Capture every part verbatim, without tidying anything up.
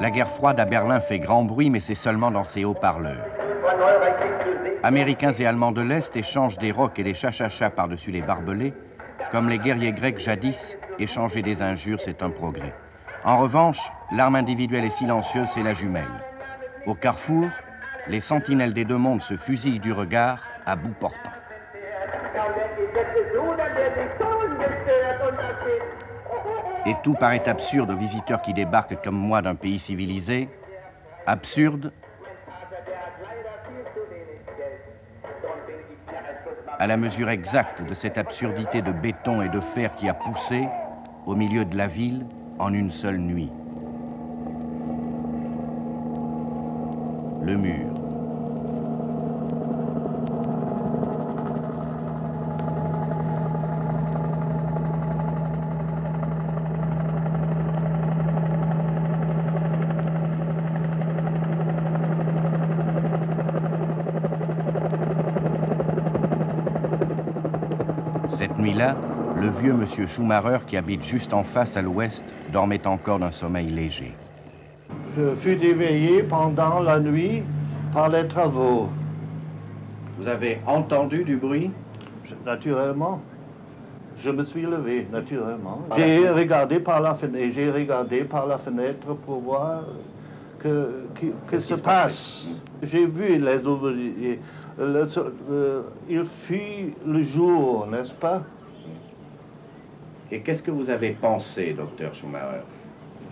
La guerre froide à Berlin fait grand bruit, mais c'est seulement dans ses haut-parleurs. Américains et Allemands de l'Est échangent des rocs et des chachachas par-dessus les barbelés, comme les guerriers grecs jadis, échanger des injures, c'est un progrès. En revanche, l'arme individuelle et silencieuse, c'est la jumelle. Au carrefour, les sentinelles des deux mondes se fusillent du regard à bout portant. Et tout paraît absurde aux visiteurs qui débarquent comme moi d'un pays civilisé. Absurde à la mesure exacte de cette absurdité de béton et de fer qui a poussé au milieu de la ville en une seule nuit. Le mur. Cette nuit-là, le vieux monsieur Schumacher, qui habite juste en face à l'ouest, dormait encore d'un sommeil léger. Je fus éveillé pendant la nuit par les travaux. Vous avez entendu du bruit? Je, naturellement. Je me suis levé, naturellement. J'ai regardé par la fenêtre, j'ai regardé par la fenêtre pour voir que, que, que se passe. J'ai vu les ouvriers. Le, euh, il fut le jour, n'est-ce pas? Et qu'est-ce que vous avez pensé, docteur Schumacher?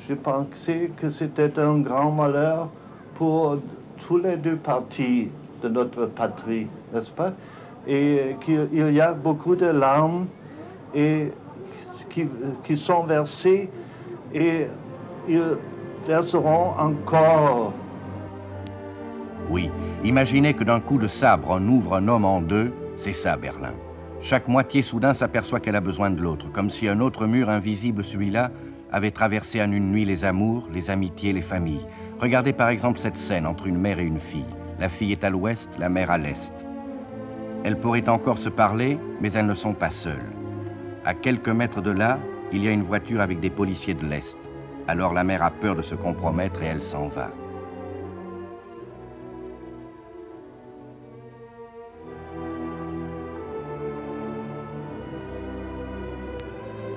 J'ai pensé que c'était un grand malheur pour tous les deux parties de notre patrie, n'est-ce pas? Et qu'il y a beaucoup de larmes et qui, qui sont versées et ils verseront encore. Oui, imaginez que d'un coup de sabre, on ouvre un homme en deux, c'est ça Berlin. Chaque moitié soudain s'aperçoit qu'elle a besoin de l'autre, comme si un autre mur invisible, celui-là, avait traversé en une nuit les amours, les amitiés, les familles. Regardez par exemple cette scène entre une mère et une fille. La fille est à l'ouest, la mère à l'est. Elles pourraient encore se parler, mais elles ne sont pas seules. À quelques mètres de là, il y a une voiture avec des policiers de l'est. Alors la mère a peur de se compromettre et elle s'en va.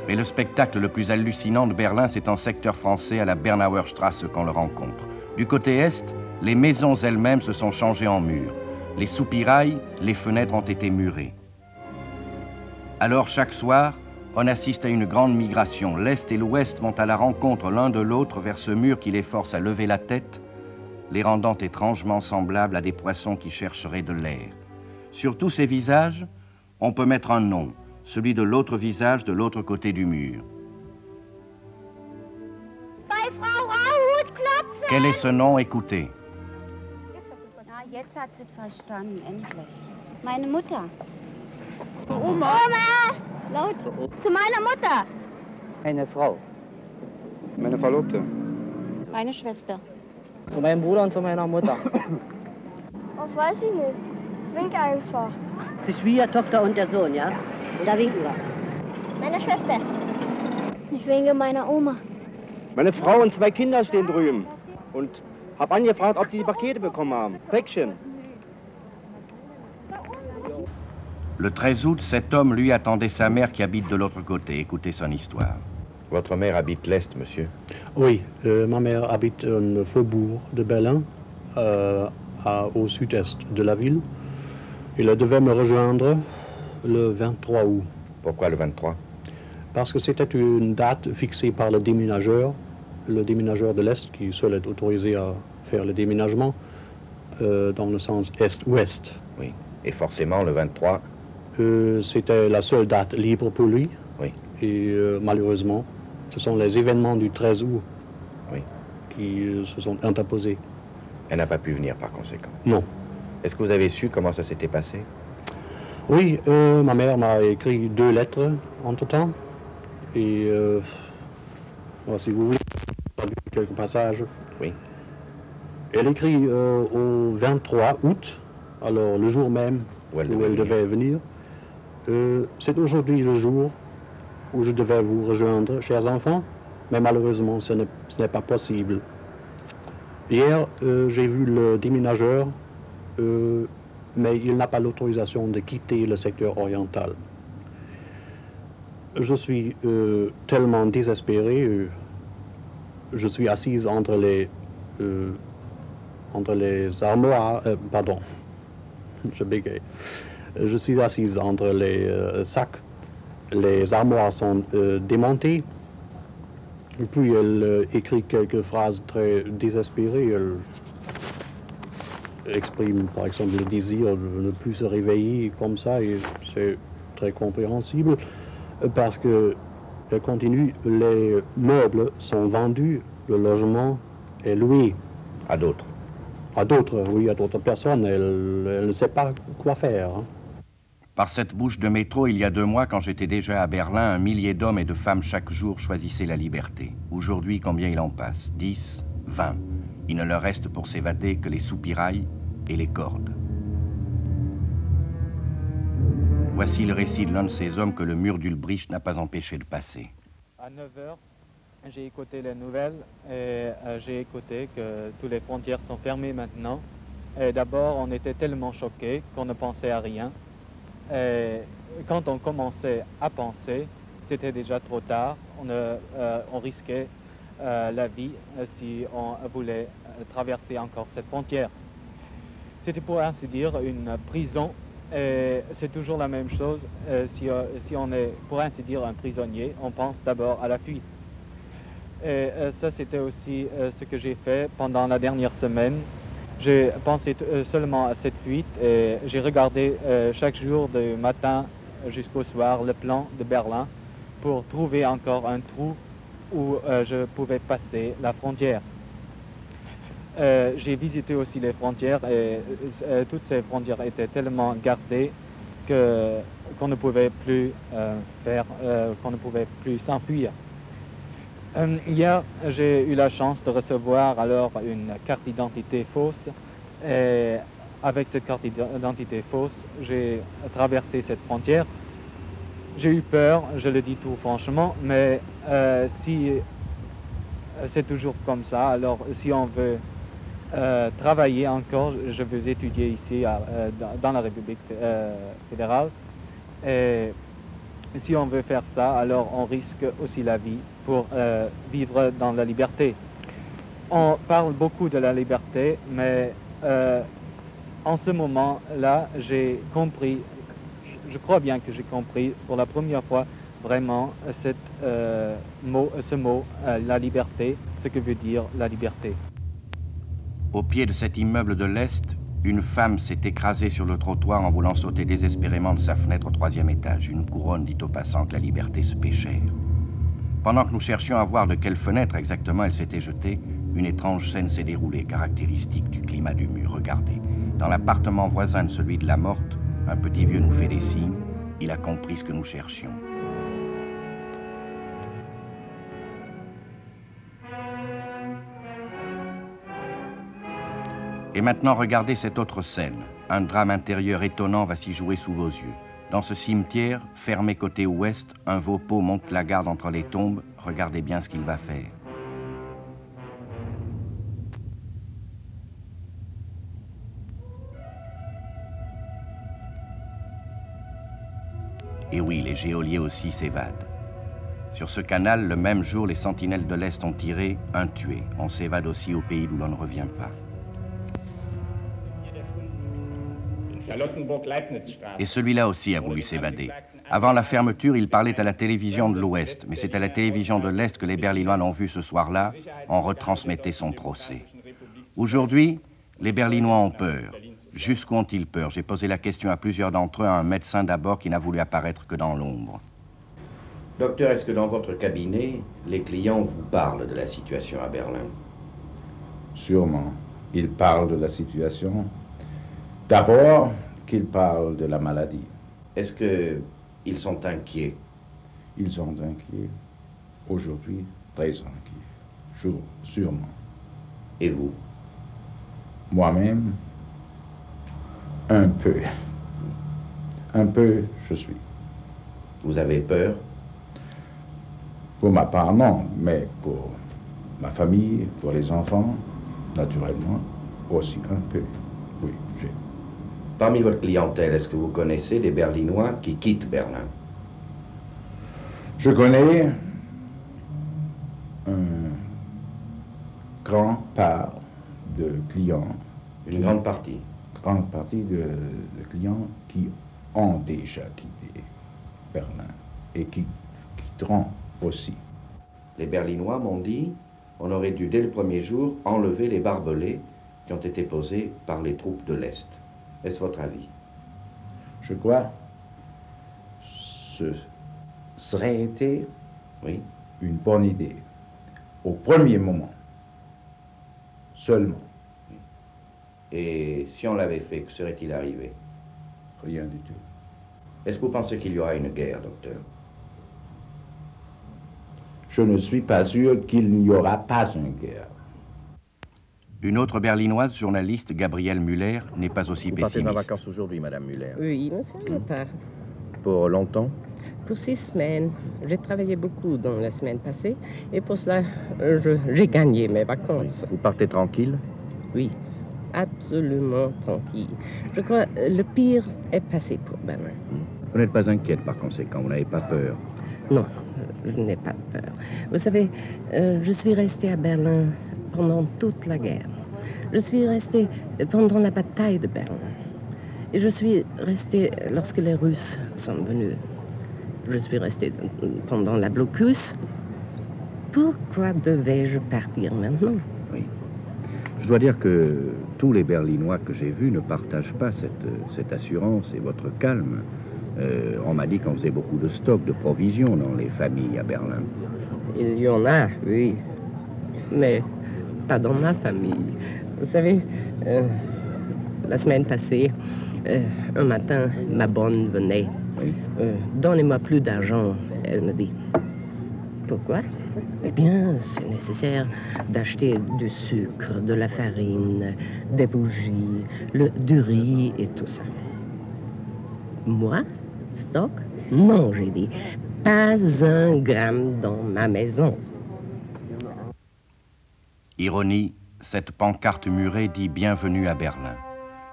Mais le spectacle le plus hallucinant de Berlin, c'est en secteur français à la Bernauerstrasse qu'on le rencontre. Du côté est, les maisons elles-mêmes se sont changées en murs. Les soupirails, les fenêtres ont été murées. Alors chaque soir, on assiste à une grande migration. L'est et l'ouest vont à la rencontre l'un de l'autre vers ce mur qui les force à lever la tête, les rendant étrangement semblables à des poissons qui chercheraient de l'air. Sur tous ces visages, on peut mettre un nom. Celui de l'autre visage de l'autre côté du mur. Quel est ce nom? Écoutez. Oder winken wir? Meine Schwester. Ich winke meiner Oma. Meine Frau und zwei Kinder stehen drüben. Und hab angefragt, ob die die Pakete bekommen haben. Päckchen. Le treize août, cet homme, lui, attendait sa mère qui habite de l'autre côté. Écoutez son histoire. Votre mère habite l'Est, monsieur? Oui, euh, ma mère habite un faubourg de Berlin, euh, à, au sud-est de la ville. Il devait me rejoindre le vingt-trois août. Pourquoi le vingt-trois? Parce que c'était une date fixée par le déménageur, le déménageur de l'Est qui seul est autorisé à faire le déménagement euh, dans le sens Est-Ouest. Oui, et forcément le vingt-trois? Euh, c'était la seule date libre pour lui. Oui. Et euh, malheureusement, ce sont les événements du treize août oui. qui euh, se sont interposés. Elle n'a pas pu venir par conséquent? Non. Est-ce que vous avez su comment ça s'était passé? Oui, euh, ma mère m'a écrit deux lettres en tout temps. Et euh, si vous voulez, quelques passages. Oui. Elle écrit euh, au vingt-trois août, alors le jour même où elle, où devait, elle venir. devait venir. Euh, C'est aujourd'hui le jour où je devais vous rejoindre, chers enfants. mais malheureusement ce n'est pas possible. Hier, euh, j'ai vu le déménageur, euh, mais il n'a pas l'autorisation de quitter le secteur oriental. Je suis euh, tellement désespéré, euh, je suis assise entre les, euh, entre les armoires, euh, pardon, je bégaye. Je suis assise entre les euh, sacs, les armoires sont euh, démontées, et puis elle euh, écrit quelques phrases très désespérées. Elle exprime par exemple le désir de ne plus se réveiller comme ça, et c'est très compréhensible. Parce que, je continue, les meubles sont vendus, le logement est loué. À d'autres. À d'autres, oui, à d'autres personnes. Elle, elle ne sait pas quoi faire. Par cette bouche de métro, il y a deux mois, quand j'étais déjà à Berlin, un millier d'hommes et de femmes chaque jour choisissaient la liberté. Aujourd'hui, combien il en passe? dix, vingt. Il ne leur reste pour s'évader que les soupirails et les cordes. Voici le récit de l'un de ces hommes que le mur d'Ulbricht n'a pas empêché de passer. À neuf heures, j'ai écouté les nouvelles et euh, j'ai écouté que toutes les frontières sont fermées maintenant. Et d'abord, on était tellement choqués qu'on ne pensait à rien. Et quand on commençait à penser, c'était déjà trop tard. On, euh, on risquait euh, la vie si on voulait traverser encore cette frontière. C'était pour ainsi dire une prison. Et c'est toujours la même chose, euh, si, euh, si on est, pour ainsi dire, un prisonnier, on pense d'abord à la fuite. Et euh, ça, c'était aussi euh, ce que j'ai fait pendant la dernière semaine. J'ai pensé euh, seulement à cette fuite et j'ai regardé euh, chaque jour du matin jusqu'au soir le plan de Berlin pour trouver encore un trou où euh, je pouvais passer la frontière. Euh, j'ai visité aussi les frontières et euh, toutes ces frontières étaient tellement gardées que qu'on ne pouvait plus euh, faire, euh, qu'on ne pouvait plus s'enfuir. Euh, hier, j'ai eu la chance de recevoir alors une carte d'identité fausse et avec cette carte d'identité fausse, j'ai traversé cette frontière. J'ai eu peur, je le dis tout franchement, mais euh, si c'est toujours comme ça, alors si on veut Euh, travailler encore, je veux étudier ici à, euh, dans la République euh, fédérale, et si on veut faire ça, alors on risque aussi la vie pour euh, vivre dans la liberté. On parle beaucoup de la liberté, mais euh, en ce moment-là, j'ai compris, je crois bien que j'ai compris pour la première fois vraiment cette, euh, mot, ce mot, euh, la liberté, ce que veut dire la liberté. Au pied de cet immeuble de l'Est, une femme s'est écrasée sur le trottoir en voulant sauter désespérément de sa fenêtre au troisième étage. Une couronne dit aux passants que la liberté se péchère. Pendant que nous cherchions à voir de quelle fenêtre exactement elle s'était jetée, une étrange scène s'est déroulée, caractéristique du climat du mur. Regardez, dans l'appartement voisin de celui de la morte, un petit vieux nous fait des signes. Il a compris ce que nous cherchions. Et maintenant, regardez cette autre scène. Un drame intérieur étonnant va s'y jouer sous vos yeux. Dans ce cimetière, fermé côté ouest, un Vopo monte la garde entre les tombes. Regardez bien ce qu'il va faire. Et oui, les geôliers aussi s'évadent. Sur ce canal, le même jour, les sentinelles de l'Est ont tiré un tué. On s'évade aussi au pays d'où l'on ne revient pas. Et celui-là aussi a voulu s'évader. Avant la fermeture, il parlait à la télévision de l'Ouest, mais c'est à la télévision de l'Est que les Berlinois l'ont vu ce soir-là. On retransmettait son procès. Aujourd'hui, les Berlinois ont peur. Jusqu'où ont-ils peur? J'ai posé la question à plusieurs d'entre eux, à un médecin d'abord qui n'a voulu apparaître que dans l'ombre. Docteur, est-ce que dans votre cabinet, les clients vous parlent de la situation à Berlin? Sûrement. Ils parlent de la situation. D'abord, qu'ils parlent de la maladie. Est-ce qu'ils sont inquiets? Ils sont inquiets. Aujourd'hui, très inquiets. Jour, sûrement. Et vous? Moi-même, un peu. Un peu, je suis. Vous avez peur? Pour ma part, non, mais pour ma famille, pour les enfants, naturellement, aussi un peu, oui, j'ai. Parmi votre clientèle, est-ce que vous connaissez des Berlinois qui quittent Berlin? Je connais un grand part de clients. Une grande partie. Grande partie de, de clients qui ont déjà quitté Berlin et qui quitteront aussi. Les Berlinois m'ont dit, on aurait dû dès le premier jour enlever les barbelés qui ont été posés par les troupes de l'Est. Est-ce votre avis? Je crois ce serait été oui, une bonne idée au premier moment seulement. Et si on l'avait fait, que serait-il arrivé? Rien du tout. Est-ce que vous pensez qu'il y aura une guerre, docteur? Je ne suis pas sûr qu'il n'y aura pas une guerre. Une autre berlinoise journaliste, Gabriele Müller, n'est pas aussi pessimiste. Vous partez en vacances aujourd'hui, madame Müller? Oui, monsieur, je pars. Pour longtemps? Pour six semaines. J'ai travaillé beaucoup dans la semaine passée et pour cela, j'ai gagné mes vacances. Vous partez tranquille? Oui. Absolument tranquille. Je crois que le pire est passé pour Berlin. Vous n'êtes pas inquiète par conséquent, vous n'avez pas peur? Non, je n'ai pas peur. Vous savez, euh, je suis restée à Berlin pendant toute la guerre. Je suis restée pendant la bataille de Berlin. Et je suis restée lorsque les Russes sont venus. Je suis restée pendant la blocus. Pourquoi devais-je partir maintenant? Oui. Je dois dire que tous les Berlinois que j'ai vus ne partagent pas cette, cette assurance et votre calme. Euh, on m'a dit qu'on faisait beaucoup de stocks, de provisions dans les familles à Berlin. Il y en a, oui. Mais pas dans ma famille. Vous savez, euh, la semaine passée, euh, un matin, ma bonne venait. Oui. Euh, Donnez-moi plus d'argent, elle me dit. Pourquoi? Eh bien, c'est nécessaire d'acheter du sucre, de la farine, des bougies, le, du riz et tout ça. Moi, stock? Non, j'ai dit. Pas un gramme dans ma maison. Ironie, cette pancarte murée dit « Bienvenue à Berlin ».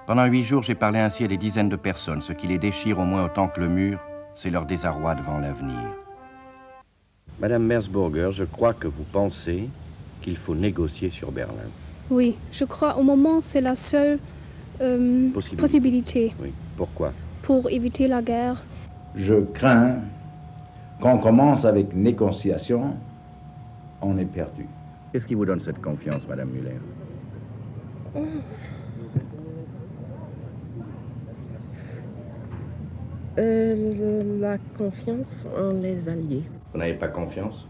Pendant huit jours, j'ai parlé ainsi à des dizaines de personnes. Ce qui les déchire au moins autant que le mur, c'est leur désarroi devant l'avenir. Madame Merzburger, je crois que vous pensez qu'il faut négocier sur Berlin. Oui, je crois au moment c'est la seule euh, possibilité. possibilité. Oui, pourquoi? Pour éviter la guerre. Je crains qu'on commence avec négociation, on est perdu. Qu'est-ce qui vous donne cette confiance, madame Müller? Mmh. Euh, la confiance en les alliés. Vous n'avez pas confiance?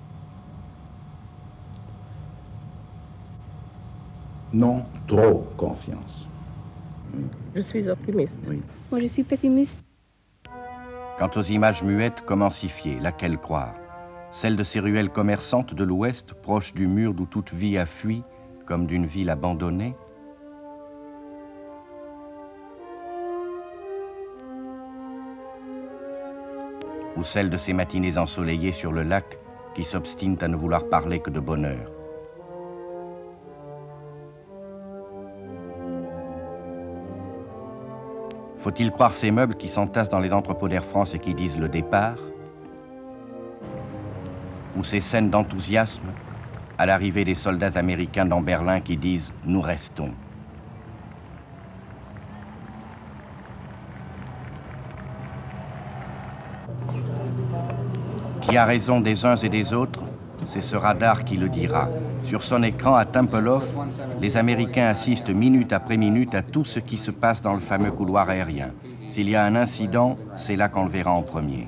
Non, trop confiance. Je suis optimiste. Oui. Moi, je suis pessimiste. Quant aux images muettes, comment s'y fier? Laquelle croire? Celle de ces ruelles commerçantes de l'Ouest, proches du mur d'où toute vie a fui, comme d'une ville abandonnée? Ou celle de ces matinées ensoleillées sur le lac qui s'obstinent à ne vouloir parler que de bonheur. Faut-il croire ces meubles qui s'entassent dans les entrepôts d'Air France et qui disent le départ? Ou ces scènes d'enthousiasme à l'arrivée des soldats américains dans Berlin qui disent « nous restons ». Qui a raison des uns et des autres, c'est ce radar qui le dira. Sur son écran à Tempelhof, les Américains assistent minute après minute à tout ce qui se passe dans le fameux couloir aérien. S'il y a un incident, c'est là qu'on le verra en premier.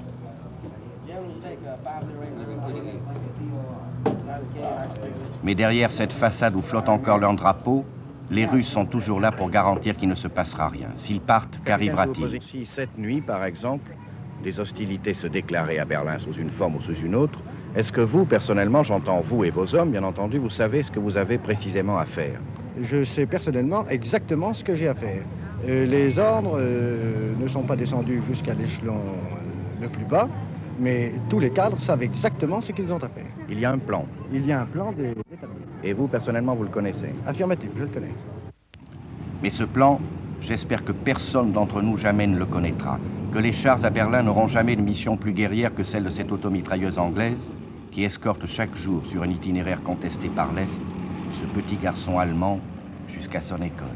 Mais derrière cette façade où flotte encore leur drapeau, les Russes sont toujours là pour garantir qu'il ne se passera rien. S'ils partent, qu'arrivera-t-il? Si cette nuit, par exemple, des hostilités se déclaraient à Berlin sous une forme ou sous une autre, est-ce que vous, personnellement, j'entends vous et vos hommes, bien entendu, vous savez ce que vous avez précisément à faire? Je sais personnellement exactement ce que j'ai à faire. Euh, les ordres euh, ne sont pas descendus jusqu'à l'échelon euh, le plus bas. Mais tous les cadres savent exactement ce qu'ils ont à faire. Il y a un plan. Il y a un plan des établis. Et vous, personnellement, vous le connaissez? Affirmatif, je le connais. Mais ce plan, j'espère que personne d'entre nous jamais ne le connaîtra. Que les chars à Berlin n'auront jamais de mission plus guerrière que celle de cette automitrailleuse anglaise qui escorte chaque jour sur un itinéraire contesté par l'Est ce petit garçon allemand jusqu'à son école.